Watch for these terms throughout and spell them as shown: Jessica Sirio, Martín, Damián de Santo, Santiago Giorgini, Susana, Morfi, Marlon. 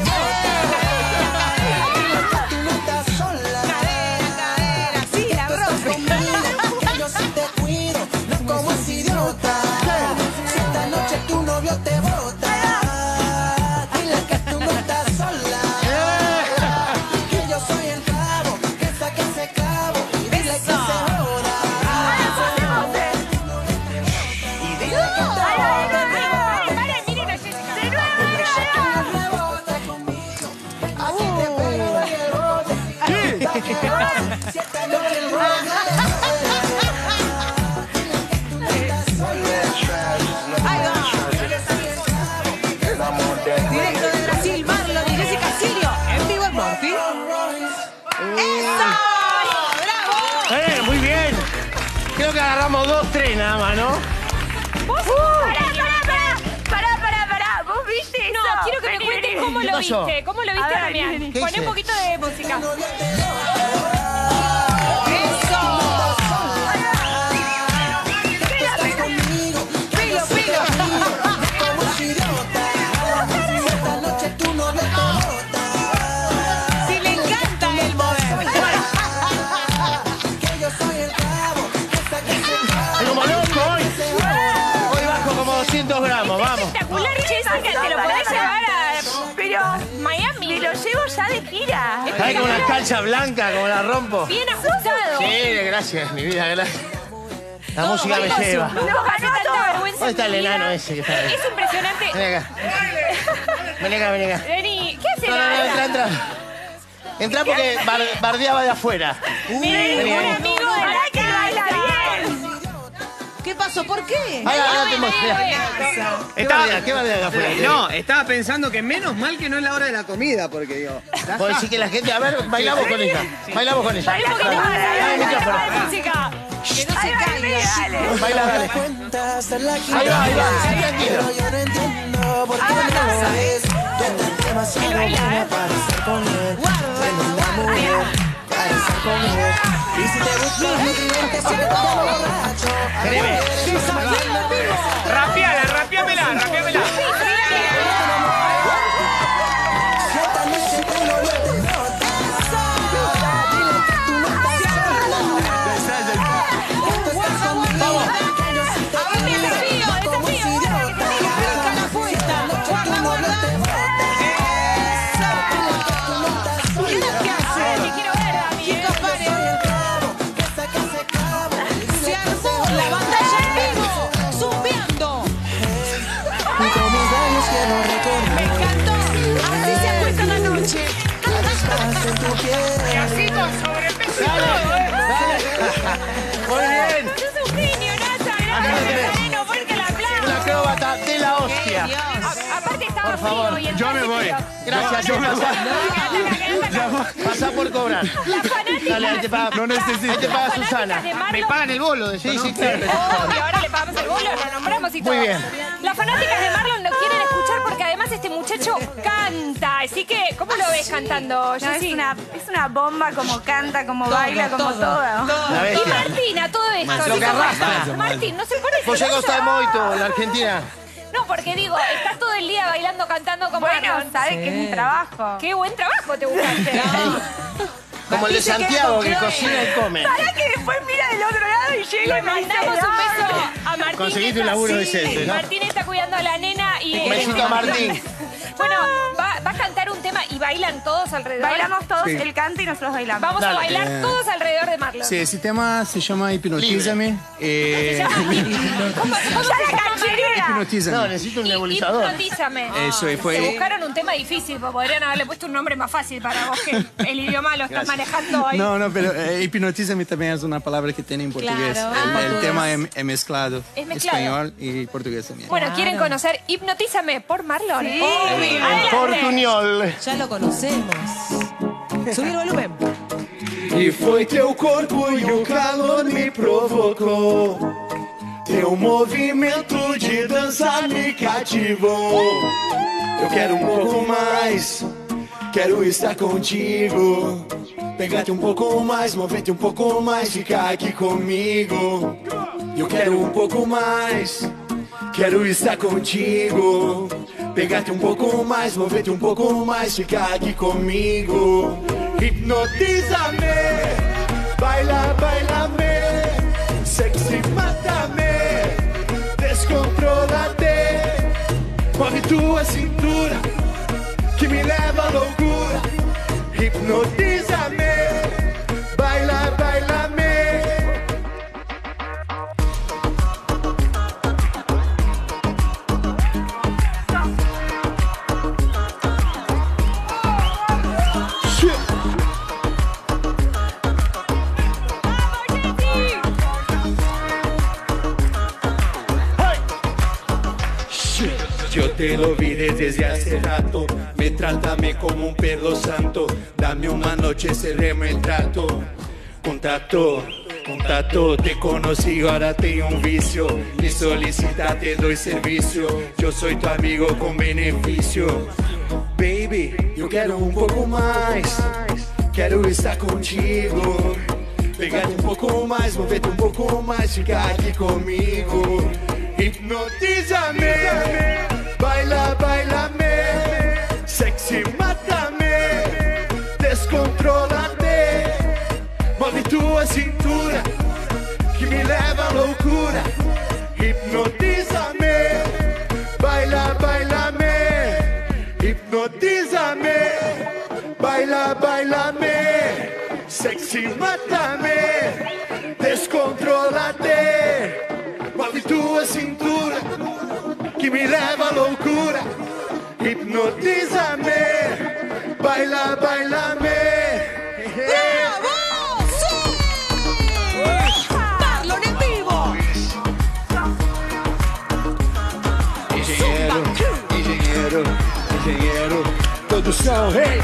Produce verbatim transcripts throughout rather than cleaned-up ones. bota. Tú no estás sola. Cadena, cadena, sí, la ropa. Que yo sí te cuido, no como ese idiota. Si esta noche tu novio te bota. Directo de Brasil, Marlon y Jessica Sirio, en vivo en Morfi. ¡Eso! ¡Bravo! Eh, muy bien. Creo que agarramos dos, tres nada más, ¿no? ¿Vos? Uh. ¡Pará, pará, pará! ¡Pará, pará, pará! ¿Vos viste eso? No, quiero que vení, me cuentes cómo lo pasó? viste. ¿Cómo lo viste, Damián? Poné un poquito de música. doscientos gramos, vamos. Espectacular, Jessica, que te lo podés llevar a... Pero Miami. Me lo llevo ya de gira. ¿Sabes con una calcha blanca, como la rompo? Bien ajustado. Sí, gracias, mi vida, gracias. La todo música me lleva. No, no, no. ¿Dónde está el enano ese que está ahí? Es impresionante. Ven acá. Ven acá, ven acá. Vení. ¿Qué hace? No, no, no, entra, entra. Entra porque bar, bardeaba de afuera. Miren, un amigo de la que baila bien. ¿Qué pasó? ¿Por qué? Ahora, ahora te mostré. ¿Qué bardeaba? ¿Qué bardeaba de afuera? No, estaba pensando que menos mal que no es la hora de la comida, porque digo... Puedo decir que la gente... A ver, bailamos con ella. Bailamos con ella. Baila con ella. Que no se caiga. Dale. Baila, dale. Ahí va, ahí va. Yo no entiendo por qué no sabes. Yo demasiado buena para estar con él. Tremenda mujer para estar con él. Y si te gusta, no te sientes como borracho. Créeme. Rapeala, rapeamela, rapeamela. Por favor, yo me voy. Gracias, yo me voy. Pasá por cobrar. Dale, ahí te paga. No necesito. Ahí te paga Susana. Me pagan el bolo de eso. Sí, sí, claro. Y ahora le pagamos el bolo, lo nombramos y todo. Muy bien. Las fanáticas de Marlon lo quieren escuchar porque además este muchacho canta. Así que, ¿cómo lo ves cantando? Es una, es una bomba, como canta, como baila, como todo. Y Martín, a todo esto. Martín, no se pone. Pues yo está moito en la Argentina. No, porque digo, estás todo el día bailando, cantando como... Bueno, sabes sí. que es mi trabajo. Qué buen trabajo te buscaste. No. Como el de Santiago, que cocina y come. Para que después mira del otro lado y llega y me mandamos un beso a Martín. Conseguiste un laburo, Vicente, ¿no? Martín está cuidando a la nena y... Un besito a Martín. Bueno, va, va a cantar un tema y bailan todos alrededor. Bailamos todos, él canta y nosotros bailamos. Vamos Dale. a bailar eh... todos alrededor de Marlon. Sí, ese tema se llama Hipnotízame. Eh... ¿Cómo, cómo se llama? Hipnotízame. No, necesito un nebulizador. Hipnotízame. Eso y fue... Se buscaron un tema difícil, podrían haberle puesto un nombre más fácil para vos, que el idioma lo estás manejando hoy. No, no, pero eh, hipnotízame también es una palabra que tiene en portugués. Claro. El, ah, el portugués. tema es, es mezclado. Es mezclado. Español y portugués también. Bueno, claro. ¿Quieren conocer Hipnotízame por Marlon? Sí. Oh, sí. Portunhol. Já lo conocemos. Subir o volumen. E foi teu corpo e o calor me provocou. Teu movimento de dança me cativou. Eu quero um pouco mais. Quero estar contigo. Pegar-te um pouco mais, mover-te um pouco mais, ficar aqui comigo. Eu quero um pouco mais. Quero estar contigo. Pegar-te um pouco mais, mover-te um pouco mais, ficar aqui comigo. Hipnotiza-me, baila, baila-me, sexy mata-me, descontrola-te, move tua cintura, que me leva à loucura. Hipnotiza-me, baila, baila-me. Yo te lo vi desde hace rato, me trátame como un perro santo, dame una noche, cerremos el trato. Contacto, contacto, te conocí, ahora tengo un vicio, me solicita, te doy servicio, yo soy tu amigo con beneficio. Baby, yo quiero un poco más, quiero estar contigo, pegarte un poco más, moverte un poco más, fica aquí conmigo. Hipnotízame, baila, bailame, sexy mátame, descontrolate, move tua cintura, que me leva a loucura. Hipnotízame, baila, bailame, hipnotízame, baila, bailame, sexy mátame, descontrolate, move tua cintura, que me leva à loucura. Hipnotiza-me, baila, baila-me. ¡Bravo! ¡Sí! ¡Marlon en vivo! Engenheiro, engenheiro, engenheiro, produção, rei! Hey.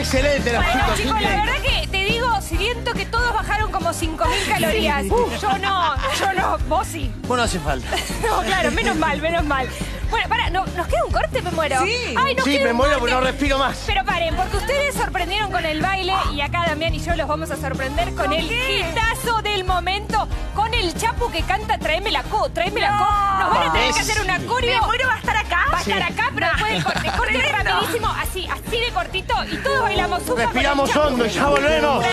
Excelente, la bueno, chicos, simple. La verdad que te digo, siento que todos bajaron como cinco mil calorías. Uh, yo no, yo no, vos sí. Vos no hace falta. No, claro, menos mal, menos mal. Bueno, para, no, nos queda un corte, me muero. Sí, Ay, nos sí queda me un muero porque no respiro más. Pero paren, porque ustedes sorprendieron con el baile y acá Damián y yo los vamos a sorprender con, ¿Con el qué? hitazo del momento, con el Chapu que canta Tráeme la co, tráeme no. la co. Nos van a tener que hacer una coreo. Me muero, va a estar acá. Va a sí. estar acá, pero no. después del corte. Corte rapidísimo, así, así de cortito y todos bailamos. Respiramos hondo, ya volvemos.